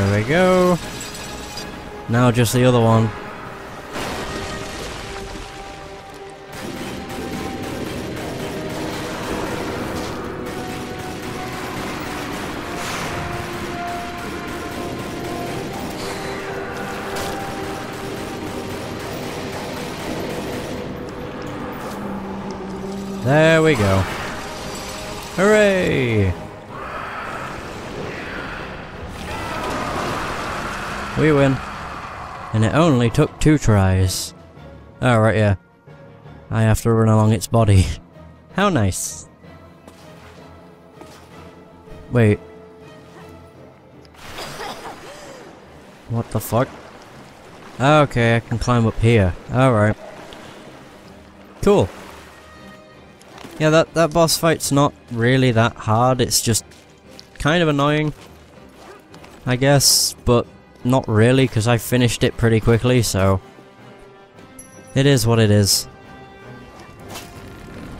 There we go. Now just the other one. There we go. Hooray! We win. And it only took 2 tries. Oh, right, yeah. I have to run along its body. How nice. Wait. What the fuck? Okay, I can climb up here. Alright. Cool. Yeah, that boss fight's not really that hard, it's just kind of annoying, I guess, but not really, because I finished it pretty quickly, so it is what it is.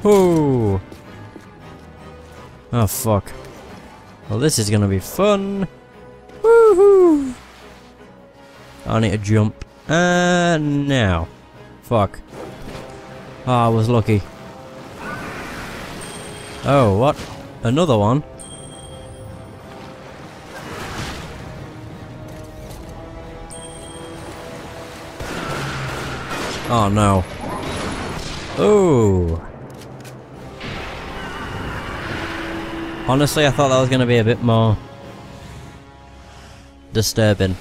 Whoo! Oh, fuck. Well, this is gonna be fun! Woohoo! I need to jump. Now. Fuck. Oh, I was lucky. Oh, what? Another one? Oh no. Ooh. Honestly, I thought that was going to be a bit more disturbing.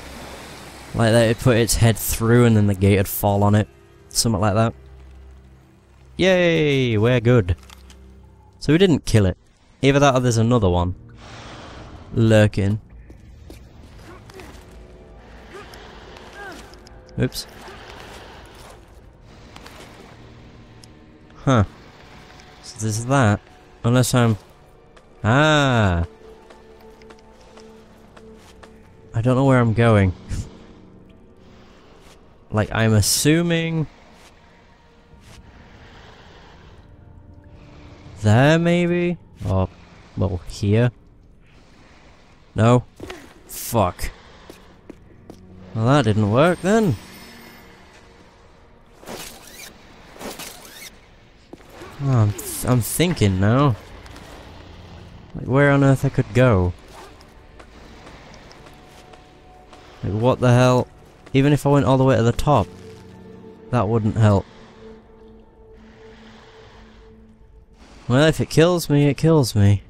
Like that it'd put its head through and then the gate would fall on it. Something like that. Yay! We're good. So we didn't kill it. Either that or there's another one lurking. Oops. Huh. So there's that. Unless I'm... Ah! I don't know where I'm going. Like, I'm assuming... There, maybe? Or, well, here? No? Fuck. Well, that didn't work, then. Oh, I'm thinking now. Like, where on earth I could go? Like, what the hell? Even if I went all the way to the top, that wouldn't help. Well, if it kills me, it kills me.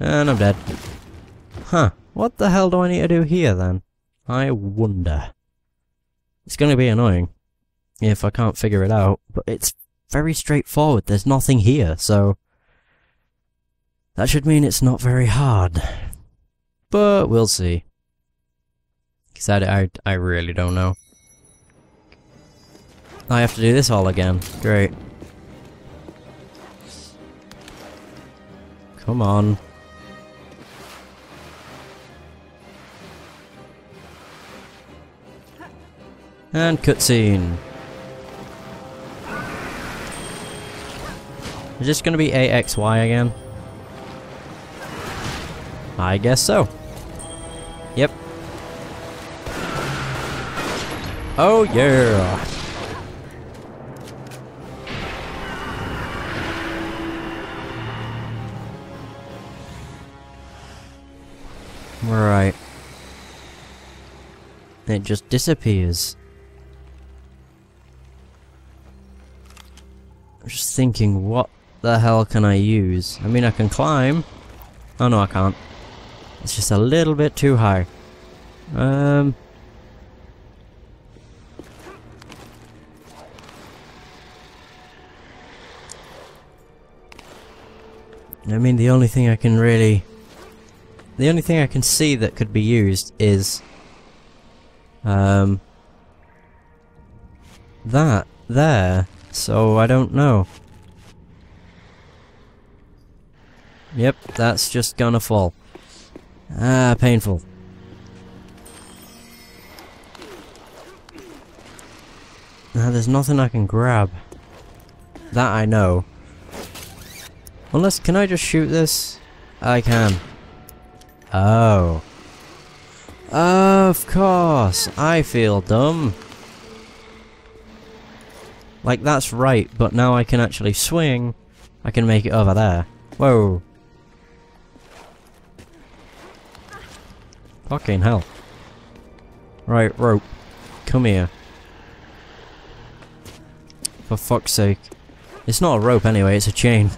And I'm dead. Huh. What the hell do I need to do here, then? I wonder. It's gonna be annoying if I can't figure it out, but it's very straightforward. There's nothing here, so... That should mean it's not very hard. But we'll see. Because I really don't know. I have to do this all again. Great. Come on. And cutscene. Is this gonna be AXY again? I guess so. Yep. Oh yeah! Right. It just disappears. I'm just thinking, what the hell can I use? I mean, I can climb. Oh no, I can't. It's just a little bit too high. I mean, the only thing I can really... The only thing I can see that could be used is... That. There. So, I don't know. Yep, that's just gonna fall. Ah, painful. Now, there's nothing I can grab. That I know. Unless, can I just shoot this? I can. Oh. Of course! I feel dumb. Like, that's right, but now I can actually swing. I can make it over there. Whoa. Fucking hell. Right, rope. Come here. For fuck's sake. It's not a rope anyway, it's a chain.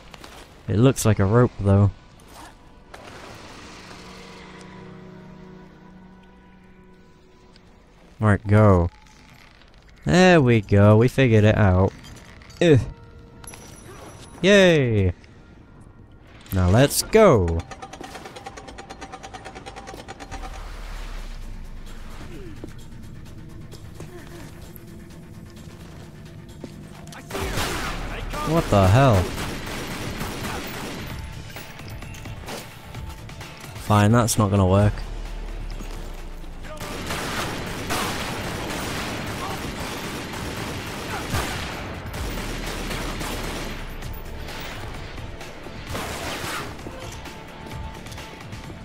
It looks like a rope, though. Right, go. There we go, we figured it out. Ugh. Yay! Now let's go! What the hell? Fine, that's not gonna work.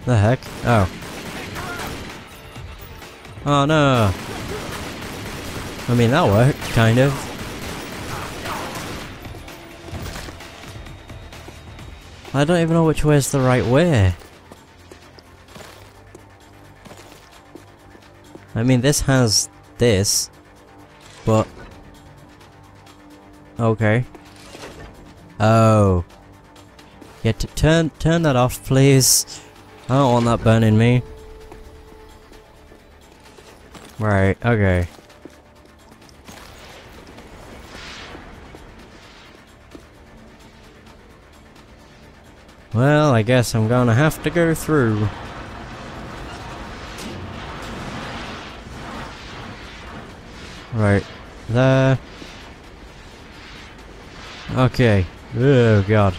The heck? Oh. Oh no! I mean, that worked, kind of. I don't even know which way is the right way. I mean, this has this, but... Okay. Oh. Yeah, turn that off, please. I don't want that burning me. Right, okay. Well, I guess I'm gonna have to go through. Right, there. Okay. Oh god.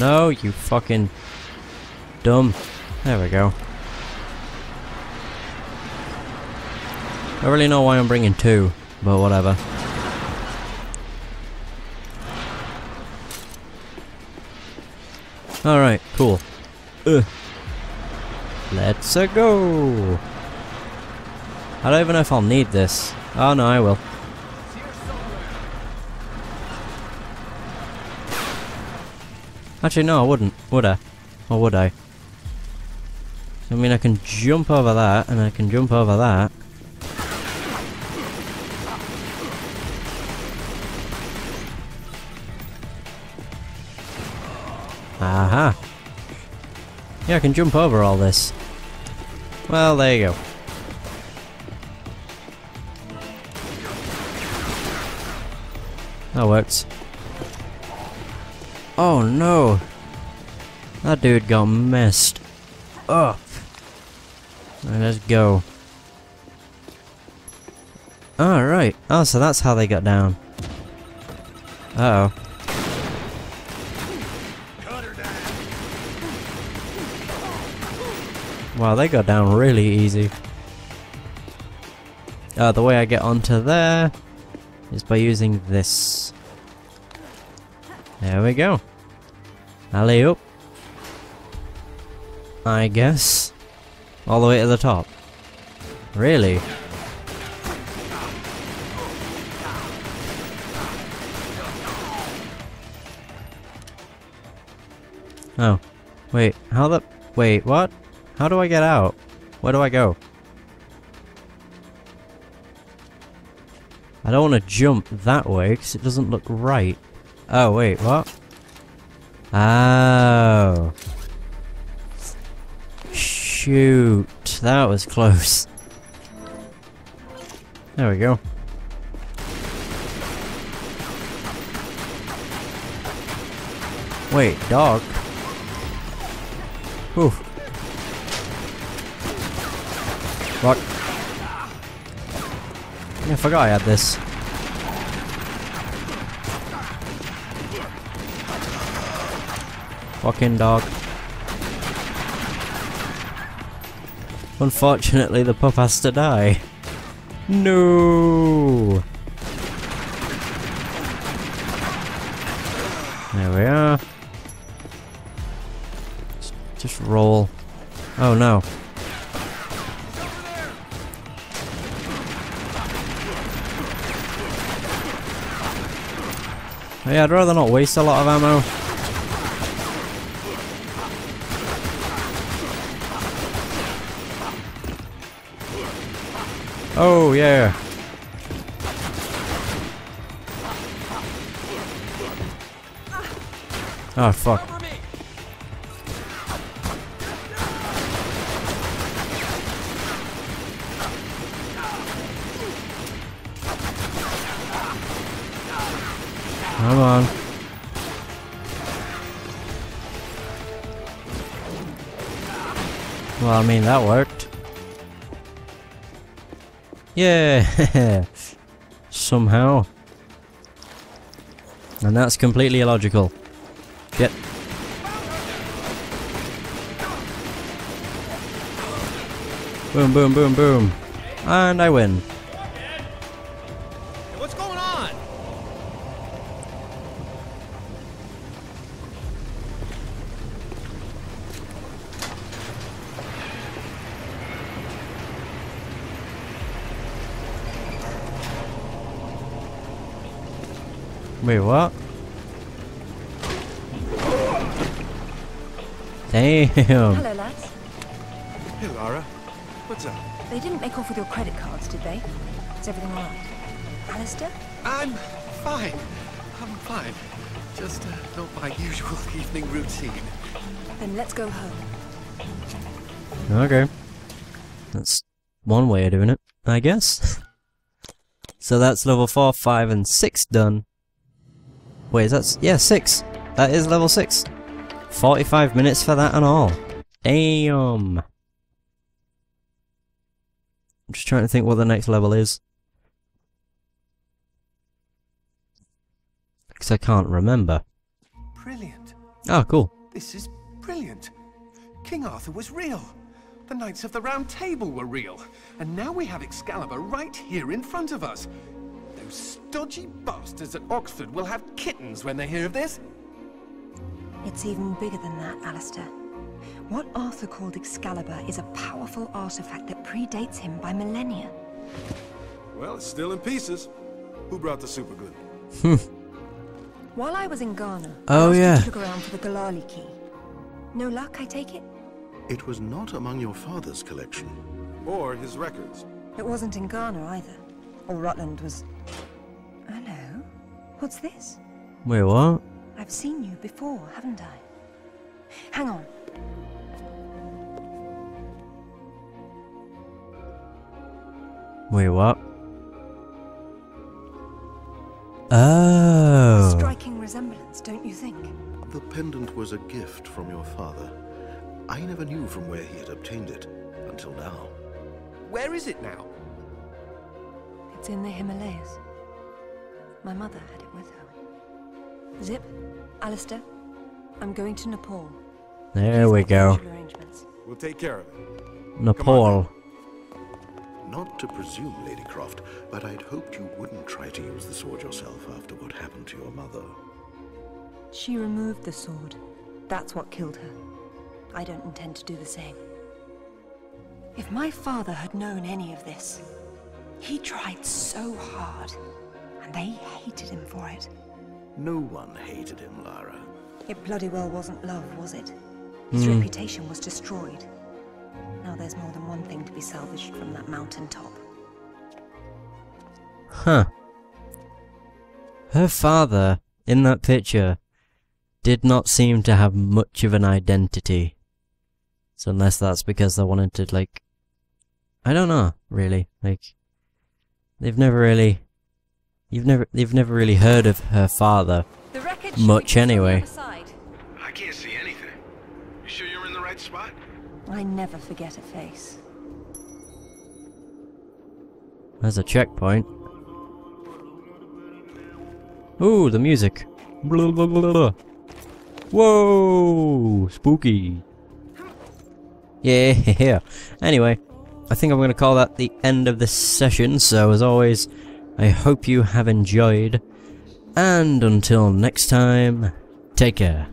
No, you fucking dumb. There we go. I don't really know why I'm bringing two, but whatever. Alright, cool. Let's go! I don't even know if I'll need this. Oh no, I will. Actually, no, I wouldn't, would I? Or would I? I mean, I can jump over that, and I can jump over that. Aha! Yeah, I can jump over all this. Well, there you go. That works. Oh no! That dude got messed up. Right, let's go. Alright. Oh, so that's how they got down. Uh-oh. Wow, they got down really easy. The way I get onto there is by using this. There we go. Alley up. I guess. All the way to the top. Really? Oh. Wait, how the... Wait, what? How do I get out? Where do I go? I don't want to jump that way because it doesn't look right. Oh wait, what? Oh. Shoot, that was close. There we go. Wait, dog? Oof. Fuck. Yeah, I forgot I had this. Fucking dog. Unfortunately, the pup has to die. No. There we are. Just roll. Oh no. Yeah, I'd rather not waste a lot of ammo. Oh yeah. Oh fuck. Come on. Well, I mean, that worked. Yeah. Somehow. And that's completely illogical. Get. Boom, boom, boom, boom. And I win. Hey, what's going on? Wait, what? Damn. Hello, lads. Hey, Lara. What's up? They didn't make off with your credit cards, did they? Is everything all right? Alistair? I'm fine. I'm fine. Just not my usual evening routine. Then let's go home. Okay. That's one way of doing it, I guess. So that's level 4, 5, and 6 done. Wait, is that... yeah, 6. That is level 6. 45 minutes for that and all. Damn. I'm just trying to think what the next level is. Because I can't remember. Brilliant. Oh, cool. This is brilliant. King Arthur was real. The Knights of the Round Table were real. And now we have Excalibur right here in front of us. Those stodgy bastards at Oxford will have kittens when they hear of this. It's even bigger than that, Alistair. What Arthur called Excalibur is a powerful artifact that predates him by millennia. Well, it's still in pieces. Who brought the superglue? While I was in Ghana, I took around for the Galali Key. No luck, I take it? It was not among your father's collection. Or his records. It wasn't in Ghana either. Or Rutland was... Hello? What's this? Wait, what? I've seen you before, haven't I? Hang on. Wait, what? Oh. Striking resemblance, don't you think? The pendant was a gift from your father. I never knew from where he had obtained it until now. Where is it now? It's in the Himalayas. My mother had it with her. Zip, Alistair, I'm going to Nepal. There we go. We'll take care of it. Nepal. Not to presume, Lady Croft, but I'd hoped you wouldn't try to use the sword yourself after what happened to your mother. She removed the sword. That's what killed her. I don't intend to do the same. If my father had known any of this, he tried so hard, and they hated him for it. No one hated him, Lara. It bloody well wasn't love, was it? His reputation was destroyed. Now there's more than one thing to be salvaged from that mountaintop. Huh. Her father, in that picture, did not seem to have much of an identity. So unless that's because they wanted to, like... I don't know, really. Like, they've never really... You've never really heard of her father much, anyway. I can't see anything. You sure you're in the right spot? I never forget a face. There's a checkpoint. Ooh, the music. Blah, blah, blah, blah. Whoa, spooky. Yeah. Anyway, I think I'm gonna call that the end of this session. So as always, I hope you have enjoyed, and until next time, take care.